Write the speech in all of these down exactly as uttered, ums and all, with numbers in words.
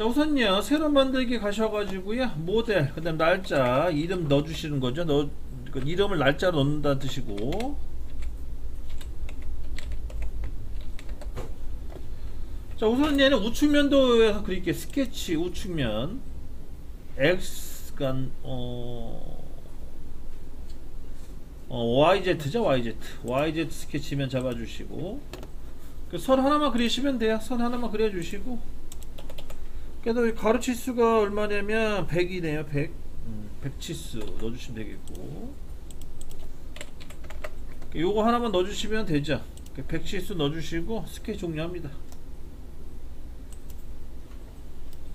자, 우선요 새로 만들기 가셔가지고요 모델 그 다음 날짜 이름 넣어주시는 거죠. 넣, 이름을 날짜로 넣는다는 뜻이고, 자 우선 얘는 우측면도에서 그릴게. 스케치 우측면 x 간 어, 어 yz죠. yz yz 스케치면 잡아주시고 그 선 하나만 그리시면 돼요. 선 하나만 그려주시고, 그래도 가로치수가 얼마냐면 백이네요. 백. 음, 백치수 넣어주시면 되겠고, 요거 하나만 넣어주시면 되죠. 백치수 넣어주시고 스케치 종료합니다.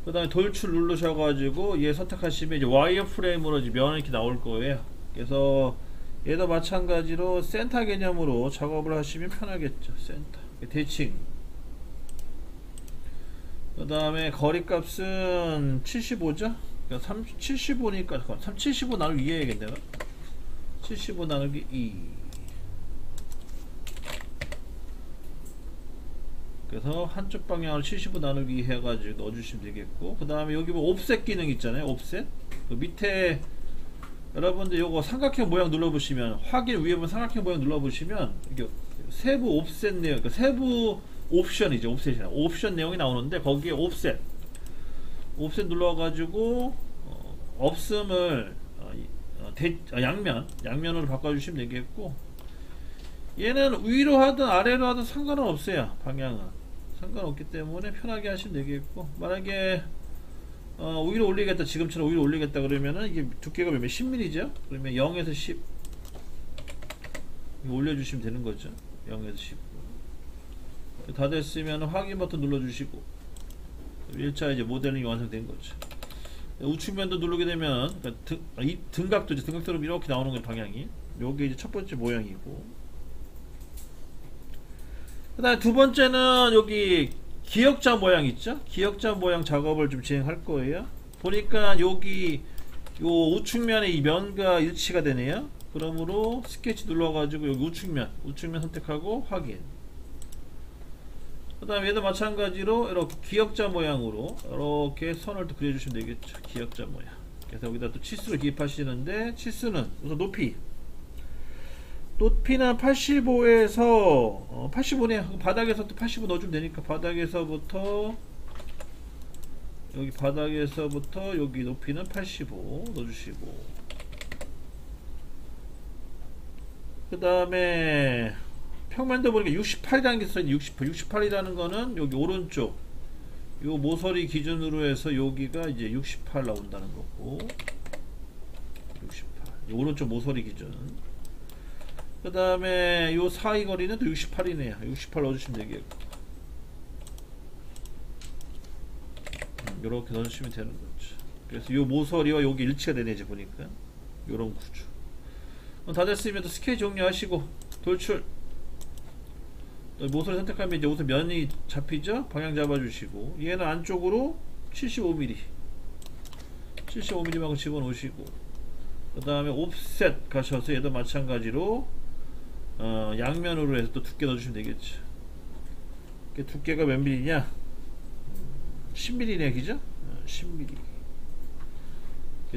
그 다음에 돌출 누르셔가지고 얘 선택하시면 이제 와이어프레임으로 이제 면이 이렇게 나올 거예요. 그래서 얘도 마찬가지로 센터 개념으로 작업을 하시면 편하겠죠. 센터 대칭, 그 다음에 거리값은 칠십오죠? 그러니까 삼, 칠십오니까 삼, 칠십오 나누기 이해야겠네요. 칠십오 나누기 이. 그래서 한쪽 방향으로 칠십오 나누기 이 해가지고 넣어주시면 되겠고, 그 다음에 여기 뭐 옵셋 기능 있잖아요. 옵셋 그 밑에 여러분들 요거 삼각형 모양 눌러보시면, 확인 위에 보면 삼각형 모양 눌러보시면 이렇게 세부 옵셋 내용, 그러니까 세부 옵션이죠. 옵셋이나 옵션 내용이 나오는데 거기에 옵셋 옵셋 눌러가지고 어, 없음을 어, 대, 어, 양면 양면으로 바꿔주시면 되겠고, 얘는 위로 하든 아래로 하든 상관은 없어요. 방향은 상관없기 때문에 편하게 하시면 되겠고, 만약에 어, 위로 올리겠다, 지금처럼 위로 올리겠다 그러면은 이게 두께가 몇 십 밀리미터죠 그러면 영에서 십 올려주시면 되는 거죠. 영에서 십. 다 됐으면 확인 버튼 눌러주시고 일 차 이제 모델링이 완성된 거죠. 우측면도 누르게 되면 그러니까 등, 이 등각도 이제 등각처럼 이렇게 나오는 게 방향이. 요게 이제 첫 번째 모양이고, 그 다음에 두 번째는 여기 기역자 모양 있죠. 기역자 모양 작업을 좀 진행할 거예요. 보니까 여기 요 우측면에 이 면과 일치가 되네요. 그러므로 스케치 눌러가지고 여기 우측면 우측면 선택하고 확인. 그 다음에 얘도 마찬가지로 이렇게 기역자 모양으로 이렇게 선을 또 그려주시면 되겠죠. 기역자 모양. 그래서 여기다 또 치수를 기입하시는데, 치수는 우선 높이 높이는 팔십오에서 어, 팔십오네요 바닥에서 또 팔십오 넣어주면 되니까 바닥에서부터 여기 바닥에서부터 여기 높이는 팔십오 넣어주시고, 그 다음에 평면도 보니까 육십팔이라는 게 써있는데 육십팔, 육십팔이라는 거는 여기 오른쪽 요 모서리 기준으로 해서 여기가 이제 육십팔 나온다는 거고, 육십팔 오른쪽 모서리 기준. 그 다음에 요 사이 거리는 또 육십팔이네요 육십팔 넣어주시면 되겠고, 요렇게 넣어주시면 되는 거죠. 그래서 요 모서리와 여기 일치가 되네. 이제 보니까 요런 구조. 다 됐으면 또 스케치 종료하시고 돌출 모서리 선택하면 이제 우선 면이 잡히죠? 방향 잡아주시고, 얘는 안쪽으로 칠십오 밀리미터 칠십오 밀리미터만큼 집어넣으시고, 그 다음에 옵셋 가셔서 얘도 마찬가지로 어, 양면으로 해서 또 두께 넣어주시면 되겠죠. 이게 두께가 몇 밀리냐? 십 밀리미터네 그죠? 십 밀리미터.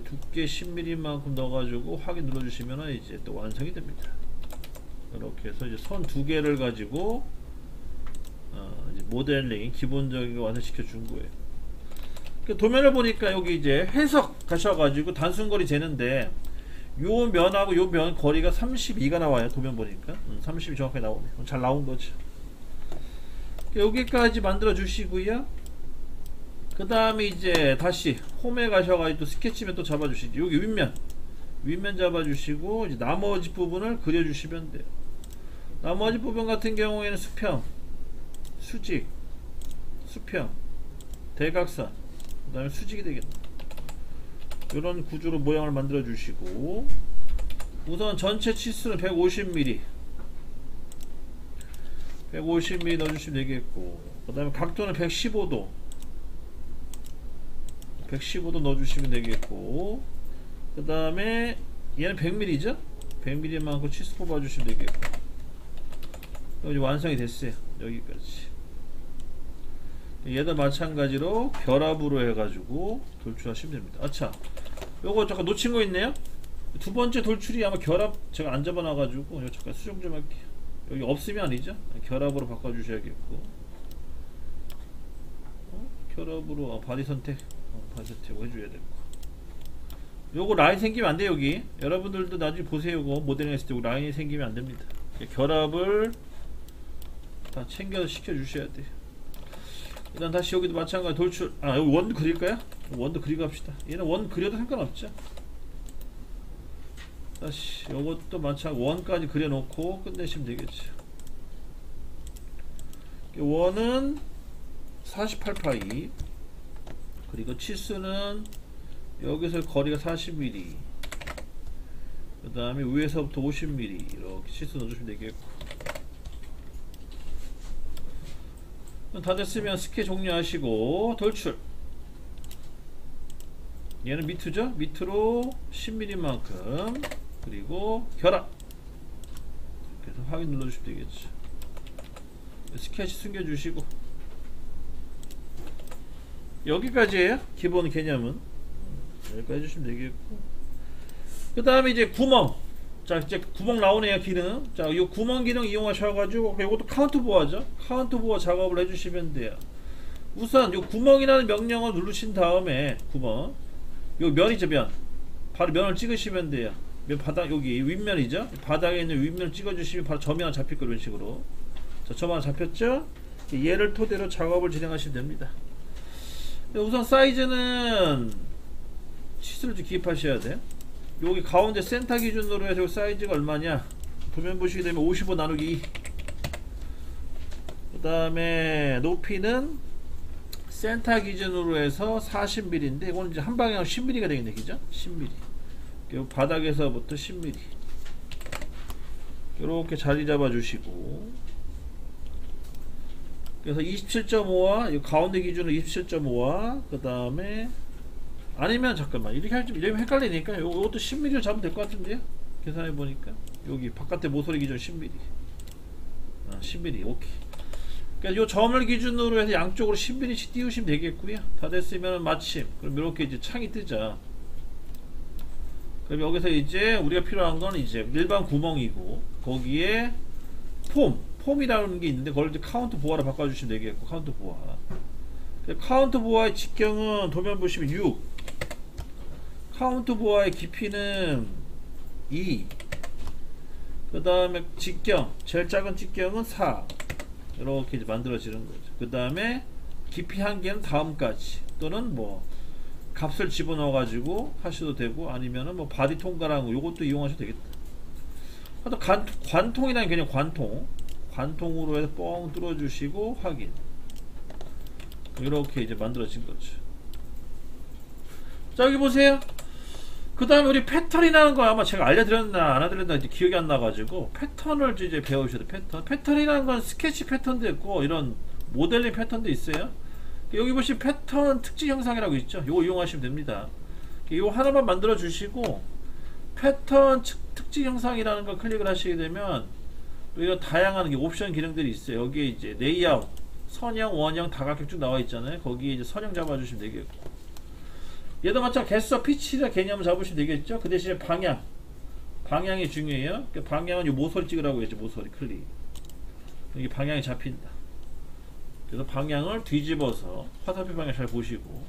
두께 십 밀리미터만큼 넣어가지고 확인 눌러주시면 이제 또 완성이 됩니다. 이렇게 해서 이제 선 두 개를 가지고 어 이제 모델링 기본적인 거 완성시켜 준 거예요. 도면을 보니까 여기 이제 해석 가셔가지고 단순거리 재는데 요 면하고 요 면 거리가 삼십이가 나와요. 도면 보니까 음, 삼십이 정확하게 나오네. 잘 나온 거죠. 여기까지 만들어 주시고요. 그 다음에 이제 다시 홈에 가셔가지고 또 스케치면 또 잡아주시죠. 여기 윗면 윗면 잡아주시고 이제 나머지 부분을 그려주시면 돼요. 나머지 부분 같은 경우에는 수평, 수직, 수평, 대각선, 그 다음에 수직이 되겠네. 이런 구조로 모양을 만들어 주시고, 우선 전체 치수는 백오십 밀리미터 백오십 밀리미터 넣어주시면 되겠고, 그 다음에 각도는 백십오 도 백십오 도 넣어주시면 되겠고, 그 다음에 얘는 백 밀리미터죠? 백 밀리미터만큼 치수 뽑아주시면 되겠고, 이제 완성이 됐어요. 여기까지. 얘도 마찬가지로 결합으로 해가지고 돌출하시면 됩니다. 아차, 요거 잠깐 놓친 거 있네요. 두 번째 돌출이 아마 결합, 제가 안 잡아놔가지고 이거 잠깐 수정 좀 할게요. 여기 없으면 아니죠? 결합으로 바꿔주셔야겠고, 어? 결합으로 어, 바디 선택, 어, 바디 선택 해줘야 되고. 요거 라인 생기면 안 돼. 여기 여러분들도 나중에 보세요. 이거 모델링 했을 때 요거 라인이 생기면 안 됩니다. 결합을 다 챙겨서 시켜주셔야 돼요. 일단 다시 여기도 마찬가지 돌출. 아, 여기 원 그릴까요? 원도 그리고 합시다. 얘는 원 그려도 상관없죠. 다시 요것도 마찬가지 원까지 그려놓고 끝내시면 되겠죠. 원은 사십팔 파이, 그리고 치수는 여기서 거리가 사십 밀리미터, 그 다음에 위에서부터 오십 밀리미터, 이렇게 치수 넣어주시면 되겠고, 다 됐으면 스케치 종료하시고 돌출. 얘는 밑으죠? 밑으로 십 밀리미터만큼, 그리고 결합 이렇게 해서 확인 눌러주시면 되겠죠. 스케치 숨겨주시고 여기까지예요. 기본 개념은 여기까지 해주시면 되겠고, 그 다음에 이제 구멍. 자, 이제 구멍 나오네요. 기능. 자, 이 구멍 기능 이용하셔가지고 이것도 카운트 보호죠. 카운트 보호 작업을 해주시면 돼요. 우선 이 구멍이라는 명령을 누르신 다음에 구멍, 이 면이죠, 면. 바로 면을 찍으시면 돼요. 면 바닥, 여기 윗면이죠. 바닥에 있는 윗면을 찍어주시면 바로 점이 잡힐 거예요. 이런 식으로. 자, 점 하나 잡혔죠? 얘를 토대로 작업을 진행하시면 됩니다. 우선 사이즈는 치수를 좀 기입하셔야 돼. 여기 가운데 센터 기준으로 해서 사이즈가 얼마냐? 도면 보시게 되면 오십오 나누기 이. 그 다음에 높이는 센터 기준으로 해서 사십 밀리미터인데, 이건 이제 한 방향 십 밀리미터가 되겠네, 그죠? 십 밀리미터. 그리고 바닥에서부터 십 밀리미터. 이렇게 자리 잡아주시고. 그래서 이십칠 점 오와 가운데 기준으로 이십칠 점 오와 그 다음에 아니면 잠깐만 이렇게 할지 헷갈리니까 이것도 십 밀리미터로 잡으면 될 것 같은데요. 계산해 보니까 여기 바깥에 모서리 기준 십 밀리미터. 아, 십 밀리미터 오케이. 그러니까 이 점을 기준으로 해서 양쪽으로 십 밀리미터씩 띄우시면 되겠고요. 다 됐으면 마침. 그럼 이렇게 이제 창이 뜨죠. 그럼 여기서 이제 우리가 필요한 건 이제 일반 구멍이고, 거기에 폼. 폼이라는 게 있는데 그걸 이제 카운트 보아로 바꿔주시면 되겠고, 카운트 보아. 카운트 보아의 직경은 도면 보시면 육, 카운트 보아의 깊이는 이, 그 다음에 직경, 제일 작은 직경은 사, 이렇게 이제 만들어지는 거죠. 그 다음에 깊이 한계는 다음까지, 또는 뭐 값을 집어넣어 가지고 하셔도 되고, 아니면은 뭐 바디 통과랑 요것도 이용하셔도 되겠다. 하여튼 관, 관통이라는 개념, 관통. 관통으로 해서 뻥 뚫어주시고 확인. 이렇게 이제 만들어진 거죠. 자, 여기 보세요. 그 다음에 우리 패턴이라는 거 아마 제가 알려드렸나 안 알려드렸나 이제 기억이 안 나가지고 패턴을 이제 배우셔야 돼. 패턴. 패턴이라는 건 스케치 패턴도 있고 이런 모델링 패턴도 있어요. 여기 보시면 패턴 특징 형상이라고 있죠. 이거 이용하시면 됩니다. 이거 하나만 만들어 주시고 패턴 특징 형상이라는 걸 클릭을 하시게 되면 이런 다양한 옵션 기능들이 있어요. 여기에 이제 레이아웃, 선형, 원형, 다각형 쭉 나와 있잖아요. 거기에 이제 선형 잡아주시면 되겠고, 얘도 마찬가지 개수와 피치라 개념을 잡으시면 되겠죠. 그 대신에 방향, 방향이 중요해요. 방향은 이 모서리 찍으라고 했죠. 모서리 클릭. 여기 방향이 잡힌다. 그래서 방향을 뒤집어서 화살표 방향 잘 보시고,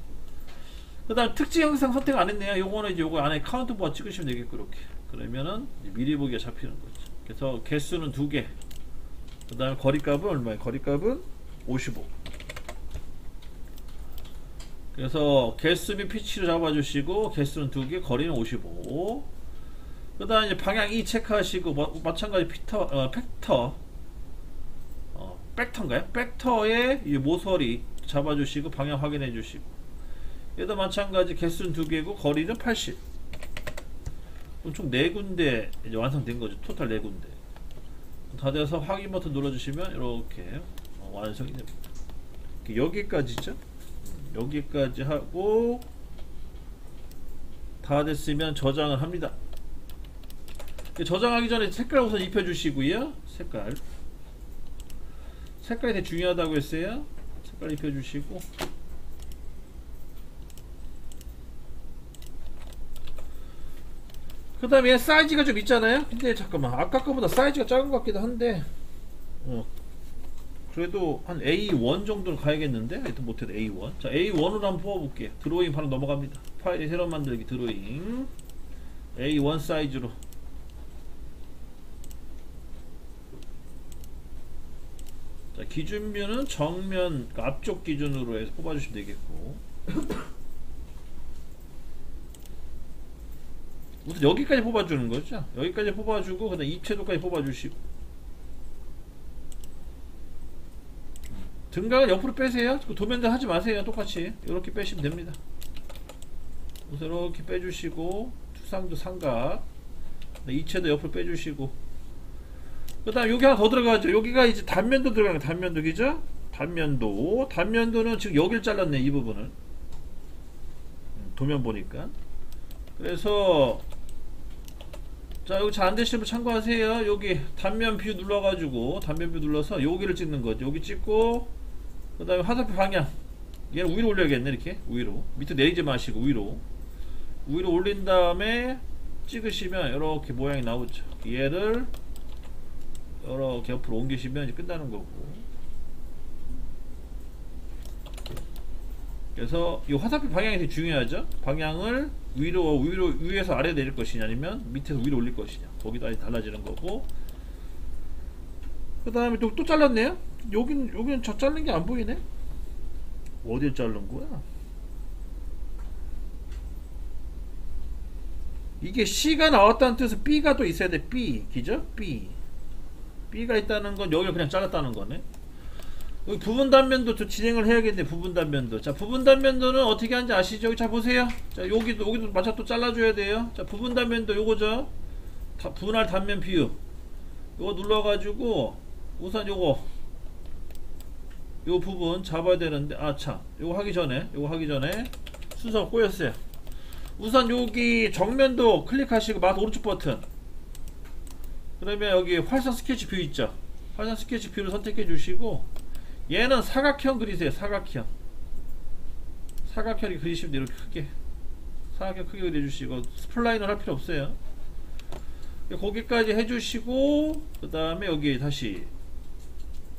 그 다음 특징 형상 선택 안 했네요. 요거는 이제 요거 안에 카운트 보아 찍으시면 되겠고, 이렇게. 그러면은 미리 보기가 잡히는 거죠. 그래서 개수는 두 개, 그 다음에 거리값은 얼마예요? 거리값은 오십오. 그래서 개수 및 피치로 잡아주시고 개수는 두 개, 거리는 오십오. 그 다음에 이제 방향 이 체크하시고 마, 마찬가지 피터, 어, 팩터 어, 벡터인가요? 벡터의 이 모서리 잡아주시고 방향 확인해주시고, 얘도 마찬가지 개수는 두 개고 거리는 팔십. 총 네 군데 이제 완성된 거죠. 토탈 네 군데. 다 돼서 확인 버튼 눌러주시면 이렇게 완성이 됩니다. 여기까지죠. 여기까지 하고 다 됐으면 저장을 합니다. 저장하기 전에 색깔 우선 입혀주시고요. 색깔. 색깔이 되게 중요하다고 했어요. 색깔 입혀주시고 그 다음에 사이즈가 좀 있잖아요. 근데 잠깐만 아까 거보다 사이즈가 작은 것 같기도 한데 어. 그래도 한 에이 원 정도는 가야겠는데 하여튼 못해도 에이 원. 자 에이 원으로 한번 뽑아볼게요. 드로잉 바로 넘어갑니다. 파일 새로 만들기 드로잉 에이 원 사이즈로 자 기준면은 정면 그러니까 앞쪽 기준으로 해서 뽑아주시면 되겠고 우선 여기까지 뽑아주는 거죠. 여기까지 뽑아주고 그 다음 입체도까지 뽑아주시고 등각을 옆으로 빼세요. 도면들 하지 마세요. 똑같이 이렇게 빼시면 됩니다. 우선 이렇게 빼주시고 투상도 삼각 이체도 옆으로 빼주시고 그 다음 여기 하나 더 들어가죠. 여기가 이제 단면도 들어가요. 단면도 그죠? 단면도 단면도는 지금 여길 잘랐네. 이 부분을 도면 보니까 그래서 자 여기 잘 안되시는 분 참고하세요. 여기 단면 뷰 눌러가지고 단면 뷰 눌러서 여기를 찍는 거죠. 여기 찍고 그 다음에 화살표 방향 얘는 위로 올려야겠네. 이렇게 위로 밑에 내리지 마시고 위로 위로 올린 다음에 찍으시면 이렇게 모양이 나오죠. 얘를 이렇게 옆으로 옮기시면 이제 끝나는 거고 그래서 이 화살표 방향이 되게 중요하죠. 방향을 위로 위로 위에서 아래 내릴 것이냐 아니면 밑에서 위로 올릴 것이냐 거기다 달라지는 거고 그 다음에 또, 또 잘랐네요. 여긴 여기는 저 자른 게 안 보이네. 어디에 자른 거야? 이게 C가 나왔다는 뜻은 B가 또 있어야 돼. B 그죠? B B가 있다는 건 여기를 그냥 잘랐다는 거네. 여기 부분 단면도 또 진행을 해야겠네. 부분 단면도. 자, 부분 단면도는 어떻게 하는지 아시죠? 여기 잘 보세요. 자, 여기도, 여기도 마찬가지로 또 잘라줘야 돼요. 자, 부분 단면도 요거죠. 다, 분할 단면 비유. 요거 눌러가지고, 우선 요거. 요 부분 잡아야 되는데, 아, 참. 요거 하기 전에, 요거 하기 전에 순서가 꼬였어요. 우선 여기 정면도 클릭하시고, 마우스 오른쪽 버튼. 그러면 여기 활성 스케치 뷰 있죠? 활성 스케치 뷰를 선택해 주시고, 얘는 사각형 그리세요. 사각형 사각형이 그리시면 이렇게 크게 사각형 크게 그려주시고 스플라인을 할 필요 없어요. 거기까지 해주시고 그 다음에 여기 다시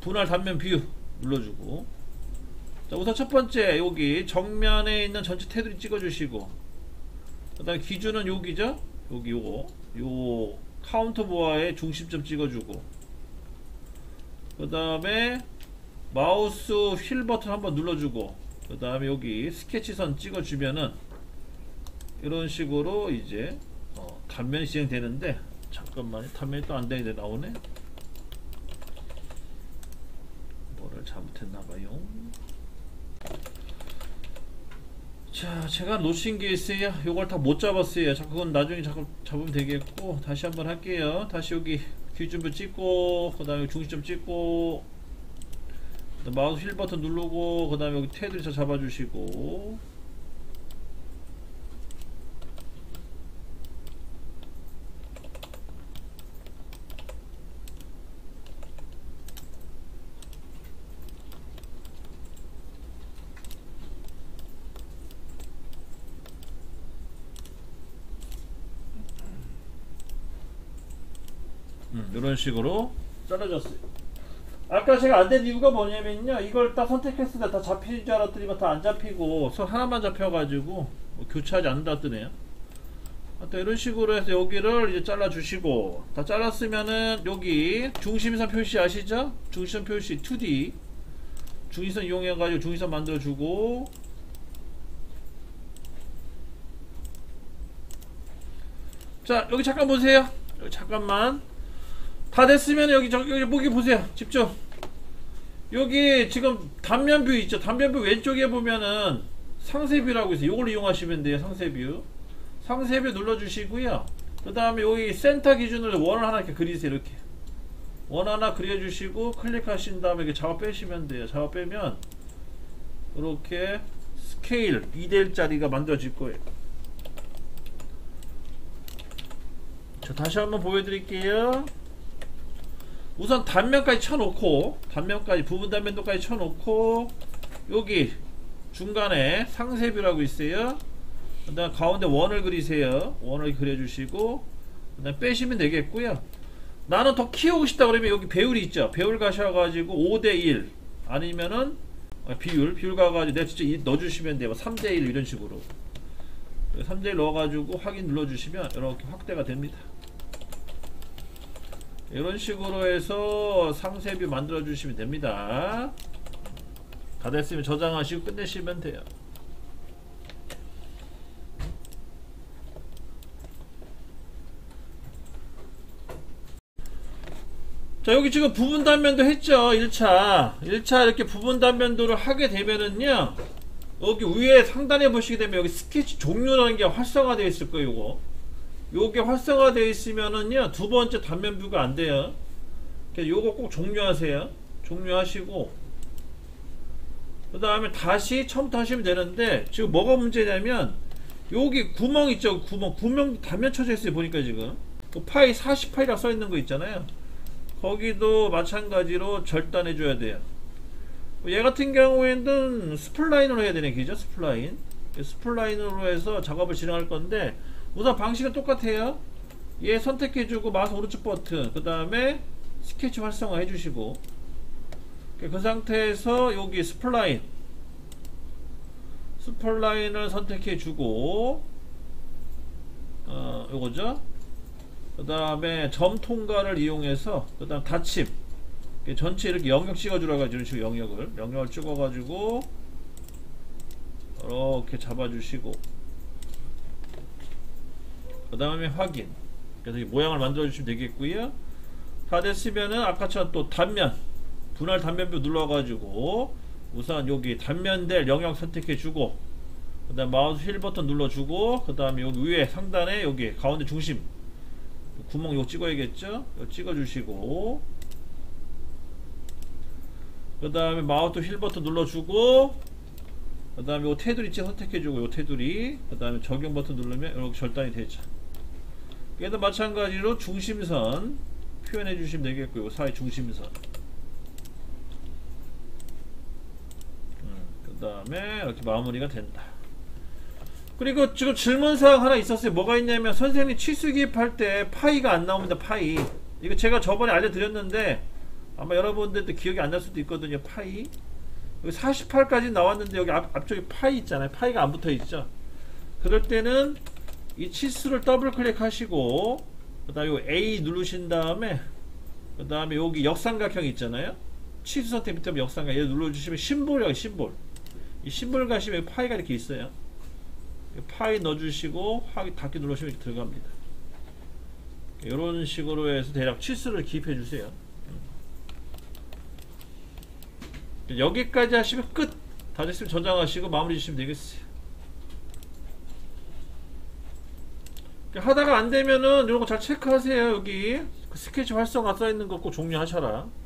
분할 단면 뷰 눌러주고 자 우선 첫번째 여기 정면에 있는 전체 테두리 찍어주시고 그 다음에 기준은 여기죠. 여기 요거 요 카운터 보아의 중심점 찍어주고 그 다음에 마우스 휠 버튼 한번 눌러주고 그 다음에 여기 스케치선 찍어주면은 이런 식으로 이제 어, 단면이 진행되는데 잠깐만 단면이 또 안되는데 나오네. 뭐를 잘못했나봐요. 자 제가 놓친게 있어요. 요걸 다 못잡았어요. 자 그건 나중에 자꾸 잡으면 되겠고 다시 한번 할게요. 다시 여기 기준부 찍고 그 다음에 중심점 찍고 마우스 휠 버튼 누르고 그 다음에 여기 테두리 저 잡아주시고 음, 이런 식으로 잘라졌어요. 아까 제가 안 된 이유가 뭐냐면요. 이걸 딱 선택했을 때 다 잡히는 줄 알았더니만 다 안 잡히고 손 하나만 잡혀가지고 교차하지 않는다 뜨네요. 하여튼 이런 식으로 해서 여기를 이제 잘라주시고 다 잘랐으면은 여기 중심선 표시 아시죠? 중심선 표시 투디 중심선 이용해가지고 중심선 만들어주고 자 여기 잠깐 보세요. 여기 잠깐만 다 됐으면 여기 저기 여기 보기 보세요. 집중. 여기 지금 단면 뷰 있죠. 단면 뷰 왼쪽에 보면은 상세 뷰라고 있어요. 요걸 이용하시면 돼요. 상세 뷰. 상세 뷰 눌러 주시고요. 그다음에 여기 센터 기준으로 원을 하나 이렇게 그리세요. 이렇게. 원 하나 그려 주시고 클릭하신 다음에 이렇게 잡아 빼시면 돼요. 잡아 빼면 이렇게 스케일 이 대 일짜리가 만들어질 거예요. 자, 다시 한번 보여 드릴게요. 우선 단면까지 쳐놓고 단면까지 부분 단면도까지 쳐놓고 여기 중간에 상세뷰라고 있어요. 그다음 가운데 원을 그리세요. 원을 그려주시고 그다음 빼시면 되겠고요. 나는 더 키우고 싶다 그러면 여기 배율이 있죠. 배율 가셔가지고 오 대 일 아니면은 비율 비율 가가지고 내가 직접 넣어주시면 돼요. 삼 대 일 이런 식으로 삼 대 일 넣어가지고 확인 눌러주시면 이렇게 확대가 됩니다. 이런 식으로 해서 상세뷰 만들어주시면 됩니다. 다 됐으면 저장하시고 끝내시면 돼요. 자, 여기 지금 부분 단면도 했죠. 일 차 일 차 이렇게 부분 단면도를 하게 되면은요, 여기 위에 상단에 보시게 되면 여기 스케치 종료라는 게 활성화 되어 있을 거예요. 요거 요게 활성화 되어 있으면은요 두 번째 단면 뷰가 안 돼요. 그러니까 요거 꼭 종료하세요. 종료하시고 그 다음에 다시 처음부터 하시면 되는데, 지금 뭐가 문제냐면 여기 구멍 있죠. 구멍 구멍 단면 쳐져 있어요. 보니까 지금 그 파이 사십팔이라고 써 있는 거 있잖아요. 거기도 마찬가지로 절단해 줘야 돼요. 얘 같은 경우에는 스플라인으로 해야 되네. 그죠? 스플라인 스플라인으로 해서 작업을 진행할 건데, 우선 방식은 똑같아요. 얘 선택해 주고 마우스 오른쪽 버튼, 그 다음에 스케치 활성화 해 주시고, 그 상태에서 여기 스플라인 스플라인을 선택해 주고 어, 요거죠. 그 다음에 점 통과를 이용해서 그 다음 닫힘 전체 이렇게 영역 찍어주라가지고 이런 식으로 영역을 영역을 찍어가지고 이렇게 잡아주시고 그 다음에 확인. 그래서 이 모양을 만들어주시면 되겠고요. 다 됐으면은 아까처럼 또 단면 분할 단면뷰 눌러가지고 우선 여기 단면될 영역 선택해주고 그 다음 마우스 휠 버튼 눌러주고 그 다음에 여기 위에 상단에 여기 가운데 중심 구멍 요거 찍어야겠죠? 요거 찍어주시고 그 다음에 마우스 휠 버튼 눌러주고 그 다음에 요거 테두리 선택해주고 요 테두리 그 다음에 적용 버튼 누르면 이렇게 절단이 되죠. 얘도 마찬가지로 중심선 표현해주시면 되겠고 요 사이 중심선 음, 그 다음에 이렇게 마무리가 된다. 그리고 지금 질문사항 하나 있었어요. 뭐가 있냐면 선생님 치수기입할 때 파이가 안 나옵니다. 파이 이거 제가 저번에 알려드렸는데 아마 여러분들도 기억이 안 날 수도 있거든요. 파이 여기 사십팔까지 나왔는데 여기 앞, 앞쪽에 파이 있잖아요. 파이가 안 붙어있죠. 그럴 때는 이 치수를 더블 클릭하시고 그 다음에 A 누르신 다음에 그 다음에 여기 역삼각형 있잖아요. 치수 선택 밑에 역삼각 얘 눌러주시면 심볼이에요. 심볼 이 심볼 가시면 여기 파이가 이렇게 있어요. 파이 넣어주시고 확인 닫기 눌러주시면 들어갑니다. 이런 식으로 해서 대략 치수를 기입해주세요. 여기까지 하시면 끝! 다 됐으면 저장하시고 마무리 주시면 되겠어요. 하다가 안되면은 이런거 잘 체크하세요. 여기 그 스케치 활성화 써있는거 꼭 종료하셔라.